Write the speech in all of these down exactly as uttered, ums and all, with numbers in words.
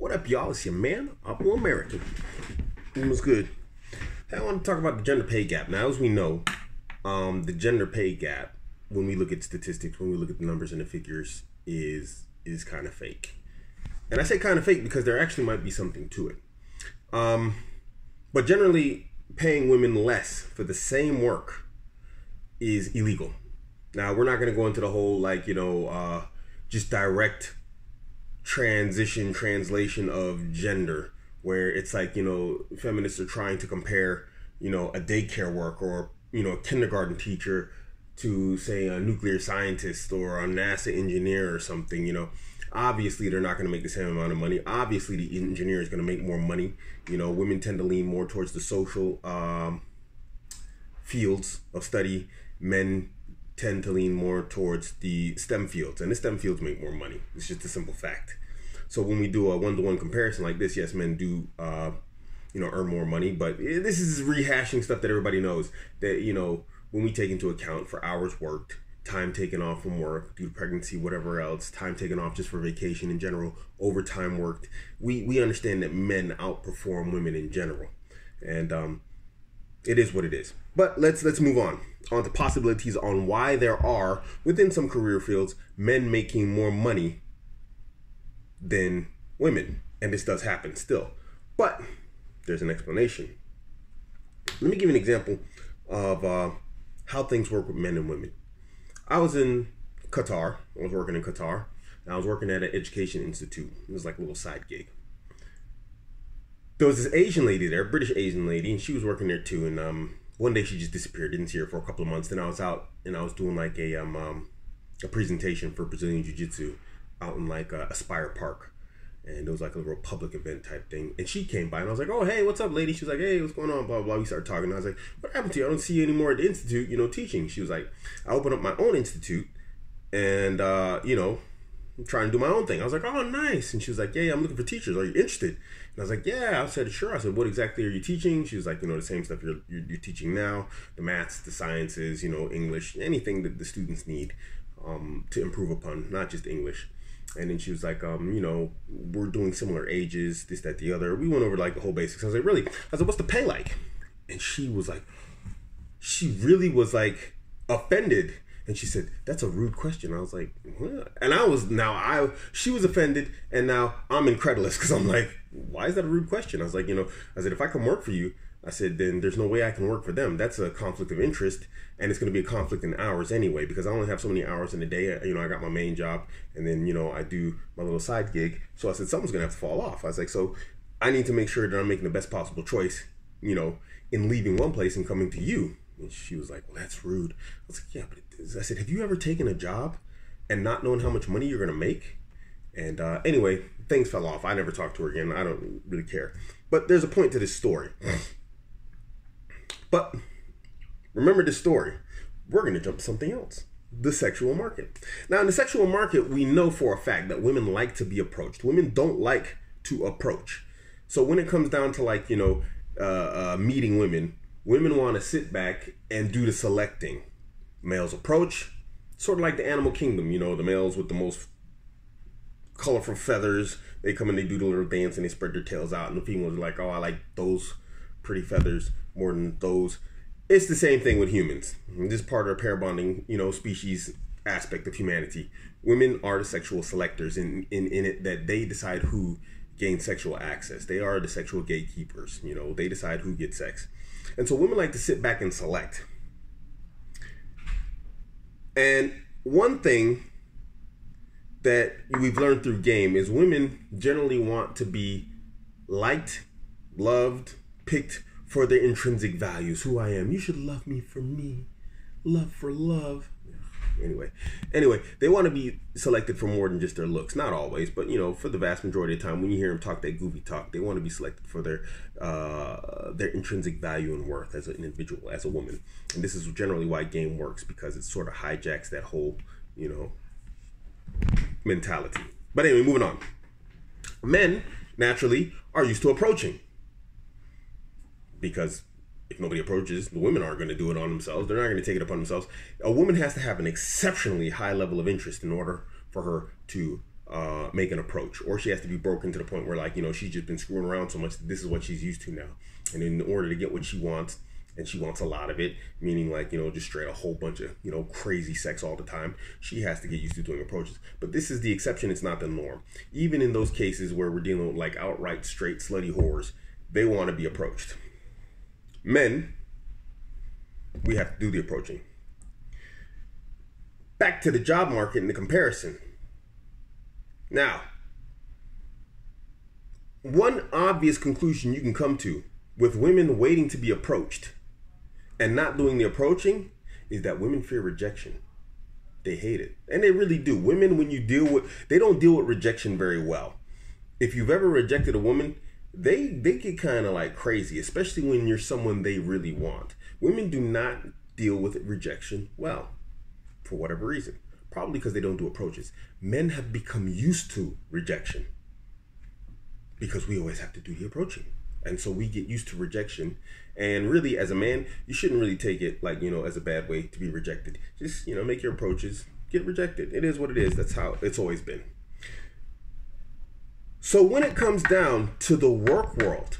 What up, y'all? It's your man, AbuAmerican. What's good? Hey, I want to talk about the gender pay gap. Now, as we know, um, the gender pay gap, when we look at statistics, when we look at the numbers and the figures, is is kind of fake. And I say kind of fake because there actually might be something to it. Um, but generally, paying women less for the same work is illegal. Now, we're not going to go into the whole, like, you know, uh, just direct transition, translation of gender, where it's like, you know, feminists are trying to compare, you know, a daycare worker or, you know, a kindergarten teacher to, say, a nuclear scientist or a NASA engineer or something, you know. Obviously, they're not going to make the same amount of money. Obviously, the engineer is going to make more money. You know, women tend to lean more towards the social um, fields of study. Men tend to lean more towards the STEM fields, and the STEM fields make more money. It's just a simple fact. So when we do a one-to-one comparison like this, yes, men do, uh, you know, earn more money, but this is rehashing stuff that everybody knows. That, you know, when we take into account for hours worked, time taken off from work due to pregnancy, whatever else, time taken off just for vacation in general, overtime worked, we we understand that men outperform women in general, and um, it is what it is. But let's let's move on on to possibilities on why there are, within some career fields, men making more money than women. And this does happen still. But there's an explanation. Let me give you an example of uh, how things work with men and women. I was in Qatar. I was working in Qatar. And I was working at an education institute. It was like a little side gig. There was this Asian lady there, British Asian lady, and she was working there too. And um, one day she just disappeared. Didn't see her for a couple of months. Then I was out and I was doing like a um, um a presentation for Brazilian Jiu-Jitsu out in like uh, Aspire Park, and it was like a little public event type thing. And she came by and I was like, "Oh, hey, what's up, lady?" She was like, "Hey, what's going on?" Blah blah blah. We started talking. And I was like, "What happened to you? I don't see you anymore at the institute, you know, teaching." She was like, "I opened up my own institute, and uh, you know, trying to do my own thing." I was like, "Oh, nice." And she was like, yeah, yeah, I'm looking for teachers. Are you interested? And I was like, yeah. I said, sure. I said, what exactly are you teaching? She was like, you know, the same stuff you're, you're, you're teaching now, the maths, the sciences, you know, English, anything that the students need um, to improve upon, not just English. And then she was like, um, you know, we're doing similar ages, this, that, the other. We went over like the whole basics. I was like, really? I was like, what's the pay like? And she was like, she really was like offended. And she said, that's a rude question. I was like, what? And I was, now I, she was offended, and now I'm incredulous because I'm like, why is that a rude question? I was like, you know, I said, if I can work for you, I said, then there's no way I can work for them. That's a conflict of interest, and it's going to be a conflict in hours anyway because I only have so many hours in the day. You know, I got my main job, and then, you know, I do my little side gig. So I said, something's going to have to fall off. I was like, so I need to make sure that I'm making the best possible choice, you know, in leaving one place and coming to you. And she was like, well, that's rude. I was like, yeah, but it is. I said, have you ever taken a job and not knowing how much money you're going to make? And uh, anyway, things fell off. I never talked to her again. I don't really care. But there's a point to this story. But remember this story. We're going to jump to something else. The sexual market. Now, in the sexual market, we know for a fact that women like to be approached. Women don't like to approach. So when it comes down to, like, you know, uh, uh, meeting women, women want to sit back and do the selecting. Males approach, sort of like the animal kingdom, you know, the males with the most colorful feathers, they come and they do the little dance and they spread their tails out, and the females are like, oh, I like those pretty feathers more than those. It's the same thing with humans. This is part of our pair bonding, you know, species aspect of humanity. Women are the sexual selectors in, in, in it that they decide who gains sexual access. They are the sexual gatekeepers, you know, they decide who gets sex. And so women like to sit back and select. And one thing that we've learned through game is women generally want to be liked, loved, picked for their intrinsic values. Who I am. You should love me for me. Love for love. Anyway, anyway, they want to be selected for more than just their looks. Not always, but, you know, for the vast majority of the time, when you hear them talk that goofy talk, they want to be selected for their uh, their intrinsic value and worth as an individual, as a woman. And this is generally why game works, because it sort of hijacks that whole, you know, mentality. But anyway, moving on. Men, naturally, are used to approaching, because if nobody approaches, the women aren't going to do it on themselves. They're not going to take it upon themselves. A woman has to have an exceptionally high level of interest in order for her to uh, make an approach, or she has to be broken to the point where, like, you know, she's just been screwing around so much that this is what she's used to now. And in order to get what she wants, and she wants a lot of it, meaning, like, you know, just straight a whole bunch of, you know, crazy sex all the time, she has to get used to doing approaches. But this is the exception, it's not the norm. Even in those cases where we're dealing with, like, outright straight slutty whores, they want to be approached. Men, we have to do the approaching. Back to the job market and the comparison. Now, one obvious conclusion you can come to with women waiting to be approached and not doing the approaching is that women fear rejection. They hate it. And they really do. Women, when you deal with, they don't deal with rejection very well. If you've ever rejected a woman, they they get kind of like crazy, especially when you're someone they really want. Women do not deal with rejection well, for whatever reason. Probably because they don't do approaches. Men have become used to rejection because we always have to do the approaching. And so we get used to rejection. And really, as a man, you shouldn't really take it, like, you know, as a bad way to be rejected. Just, you know, make your approaches, get rejected. It is what it is. That's how it's always been. So when it comes down to the work world,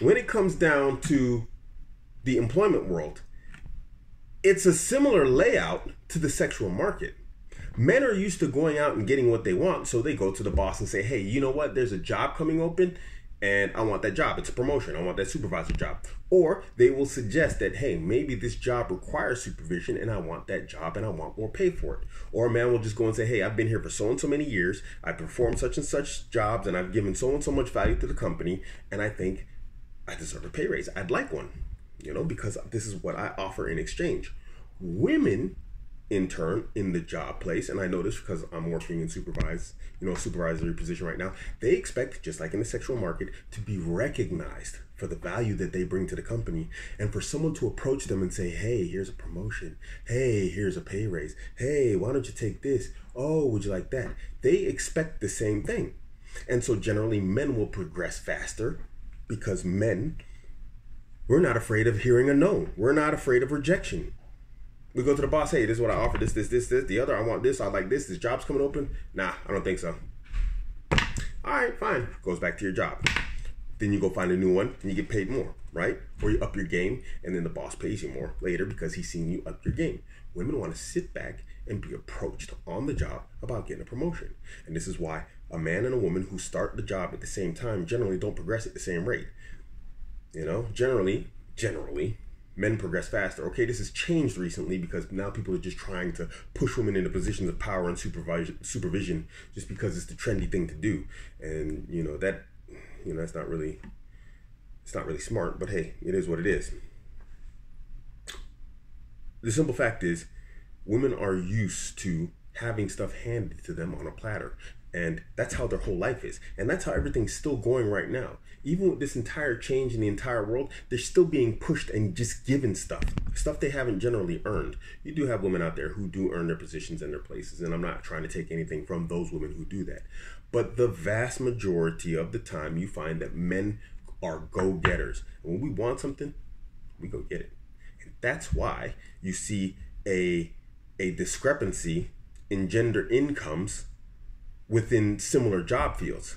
when it comes down to the employment world, it's a similar layout to the sexual market. Men are used to going out and getting what they want, so they go to the boss and say, hey, you know what, there's a job coming open and I want that job. It's a promotion. I want that supervisor job. Or they will suggest that, hey, maybe this job requires supervision and I want that job and I want more pay for it. Or a man will just go and say, hey, I've been here for so and so many years. I performed such and such jobs and I've given so and so much value to the company, and I think I deserve a pay raise. I'd like one, you know, because this is what I offer in exchange. Women, in turn, in the job place, and I know this because I'm working in supervised, you know, supervisory position right now, they expect, just like in the sexual market, to be recognized for the value that they bring to the company, and for someone to approach them and say, hey, here's a promotion. Hey, here's a pay raise. Hey, why don't you take this? Oh, would you like that? They expect the same thing. And so generally men will progress faster because men, we're not afraid of hearing a no. We're not afraid of rejection. We go to the boss, hey, this is what I offer, this, this, this, this, the other, I want this, I like this, this job's coming open. Nah, I don't think so. All right, fine. Goes back to your job. Then you go find a new one and you get paid more, right? Or you up your game and then the boss pays you more later because he's seen you up your game. Women want to sit back and be approached on the job about getting a promotion. And this is why a man and a woman who start the job at the same time generally don't progress at the same rate. You know, generally, generally, men progress faster. Okay, this has changed recently because now people are just trying to push women into positions of power and supervision, supervision just because it's the trendy thing to do. And, you know, that, you know, that's not really, it's not really smart, but hey, it is what it is. The simple fact is women are used to having stuff handed to them on a platter. And that's how their whole life is. And that's how everything's still going right now. Even with this entire change in the entire world, they're still being pushed and just given stuff. Stuff they haven't generally earned. You do have women out there who do earn their positions and their places. And I'm not trying to take anything from those women who do that. But the vast majority of the time, you find that men are go-getters. And when we want something, we go get it. And that's why you see a, a discrepancy in gender incomes within similar job fields.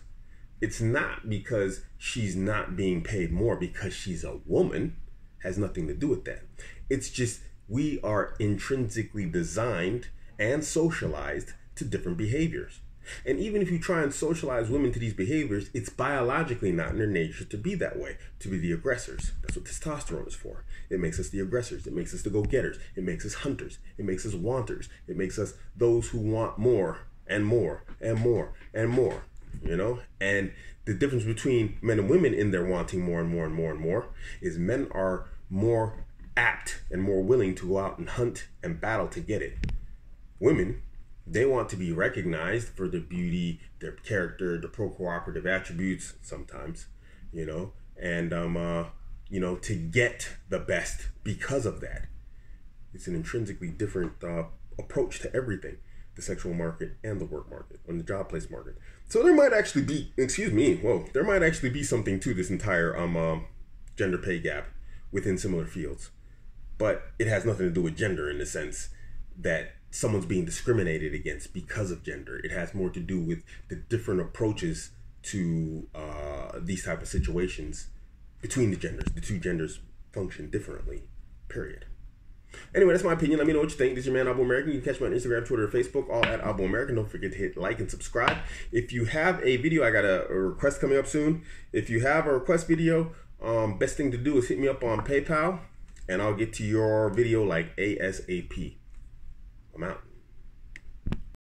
It's not because she's not being paid more because she's a woman. Has nothing to do with that. It's just we are intrinsically designed and socialized to different behaviors. And even if you try and socialize women to these behaviors, it's biologically not in their nature to be that way, to be the aggressors. That's what testosterone is for. It makes us the aggressors. It makes us the go-getters. It makes us hunters. It makes us wanters. It makes us those who want more and more and more and more, you know? And the difference between men and women in their wanting more and more and more and more is men are more apt and more willing to go out and hunt and battle to get it. Women, they want to be recognized for their beauty, their character, their pro-cooperative attributes sometimes, you know, and, um, uh, you know, to get the best because of that. It's an intrinsically different uh, approach to everything. The sexual market and the work market, and the job place market. So there might actually be, excuse me, whoa, there might actually be something to this entire um, um gender pay gap within similar fields, but it has nothing to do with gender in the sense that someone's being discriminated against because of gender. It has more to do with the different approaches to uh, these type of situations between the genders. The two genders function differently, period. Anyway, that's my opinion. Let me know what you think. This is your man, AbuAmerican. You can catch me on Instagram, Twitter, and Facebook, all at AbuAmerican. Don't forget to hit like and subscribe. If you have a video, I got a, a request coming up soon. If you have a request video, um, best thing to do is hit me up on PayPal, and I'll get to your video like ASAP. I'm out.